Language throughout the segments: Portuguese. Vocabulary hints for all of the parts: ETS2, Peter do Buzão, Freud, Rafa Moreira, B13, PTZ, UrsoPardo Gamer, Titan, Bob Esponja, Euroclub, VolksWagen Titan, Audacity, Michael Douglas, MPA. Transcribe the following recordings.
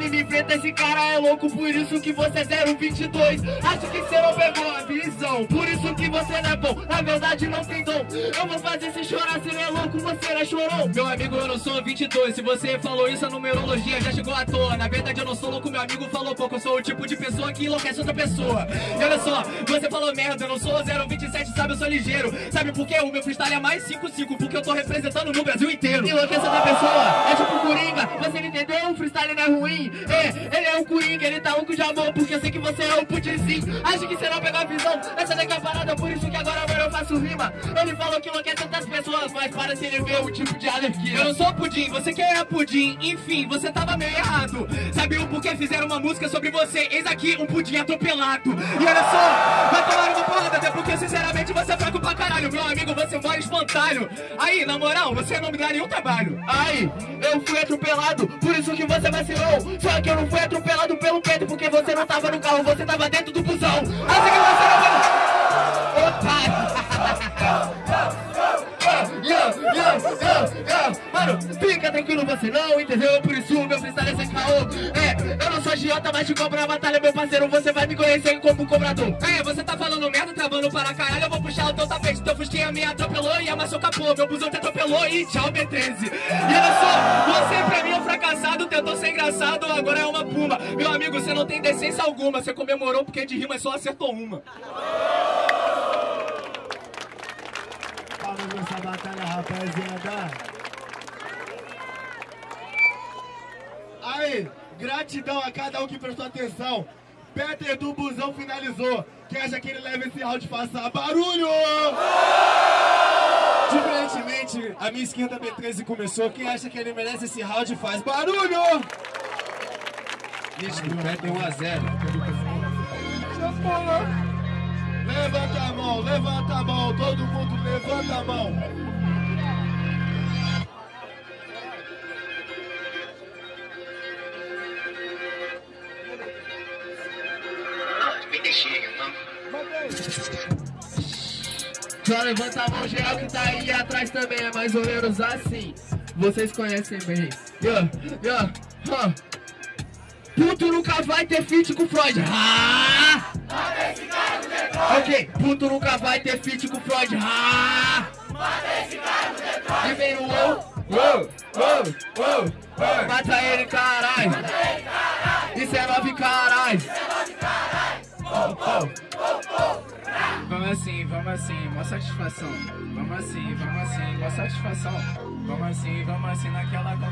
anime preta, esse cara é louco, por isso que você é 022. Acho que você não pegou a visão, por isso que você não é bom, na verdade não tem dom. Eu vou fazer você chorar, você não é louco, você não é chorão. Meu amigo, eu não sou 22, se você falou isso a numerologia já chegou à toa. Na verdade eu não sou louco, meu amigo falou pouco, eu sou o tipo de pessoa que enlouquece outra pessoa. E olha só, você falou merda, eu não sou 027, sabe, eu sou ligeiro. Sabe por que o meu freestyle é mais 55? Porque eu tô representando no Brasil inteiro. Enlouquece essa pessoa, é tipo Coringa, você não entendeu? O freestyle não é ruim, é, ele é um Coringa, ele tá louco de amor, porque eu sei que você é um putizinho. Acho que você não pegou a visão, essa daqui é a parada, por isso que agora mano, eu faço rima. Ele falou que enlouquece outras pessoas, mas para se ele ver o tipo de alergia. Eu não sou pudim, você quer é pudim, enfim, você tava meio errado. Sabiam por que fizeram uma música sobre você, eis aqui um pudim atropelado. E olha só, vai tomar uma porrada, até porque sinceramente você é fraco pra caralho. Meu amigo, você mora espantalho. Aí, na moral, você não me dá nenhum trabalho. Aí, eu fui atropelado, por isso que você vacilou. Só que eu não fui atropelado pelo Pedro, porque você não tava no carro, você tava dentro do busão. Assim que você não vai... Otário! Mano, fica tranquilo, você não entendeu? Por isso meu freestyle é sem caô. É, eu não sou agiota, mas te compro a batalha, meu parceiro. Você vai me conhecer como cobrador. É, você tá falando merda, travando para caralho. Eu vou puxar o teu tapete, teu fusquinha me atropelou e amassou o capô, meu busão te atropelou e tchau, B13. E olha só, você pra mim é um fracassado, tentou ser engraçado, agora é uma puma. Meu amigo, você não tem decência alguma. Você comemorou porque de rima só acertou uma. Essa batalha, rapaziada. Aí, gratidão a cada um que prestou atenção. Peter do Buzão finalizou. Quem acha que ele leva esse round, faça barulho! Diferentemente, a minha esquerda B13 começou. Quem acha que ele merece esse round, faz barulho! Lístico, Peter 1 a 0. Levanta a mão, todo mundo levanta a mão. Me deixei, só levanta a mão geral que tá aí atrás também, é mais ou menos assim. Vocês conhecem bem. Puto nunca vai ter feat com Freud. Ok, puto nunca vai ter feat com Freud. E vem no mata ele, caralho. Isso é 9, caralho. Vamos assim, mó satisfação. Vamos assim, mó satisfação. Vamos assim naquela conta.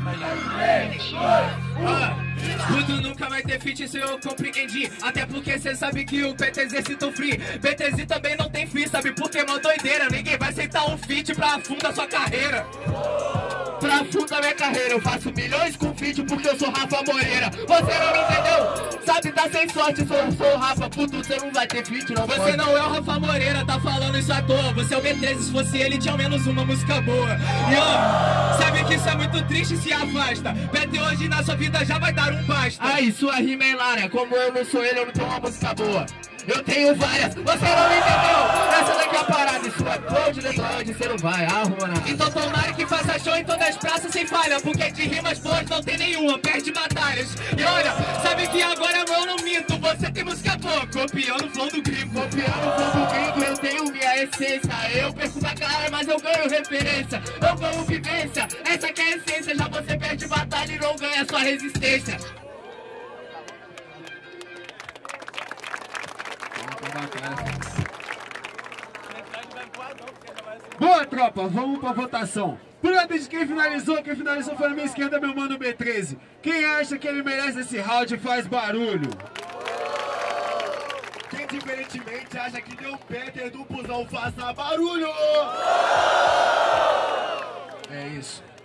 Puto nunca vai ter feat, isso eu compreendi. Até porque cê sabe que o PTZ citou free. PTZ também não tem free, sabe por que é uma doideira? Ninguém vai aceitar um feat pra afundar sua carreira. Pra afundar minha carreira, eu faço milhões com feat porque eu sou Rafa Moreira. Você não entendeu? Sabe, tá sem sorte, sou o Rafa. Puto, cê não vai ter feat, não pode. Você não é o Rafa Moreira, tá falando isso à toa. Você é o B13, se fosse ele tinha ao menos uma música boa. E ó, sabe que isso é muito triste, se afasta. PT hoje na sua vida já vai dar um basta. Aí, sua rima é hilária. Como eu não sou ele, eu não tenho uma música boa. Eu tenho várias, você não entendeu? Essa daqui é a parada, isso é Cloud, Leblond, você não vai arrumar. Então tomara que faça show em todas as praças sem falha, porque de rimas boas não tem nenhuma, perde batalhas. E olha, sabe que agora eu não minto, você tem música boa, copiando o flow do gringo. Eu tenho minha essência, eu perco pra cara, mas eu ganho referência. Eu ganho vivência, essa que é a essência, já você perde batalha e não ganha sua resistência. Boa, tropa, vamos pra votação. Pronto, de quem finalizou foi a minha esquerda, meu mano B13. Quem acha que ele merece esse round, faz barulho. Quem diferentemente acha que deu Peter do Buzão, faça barulho. É isso.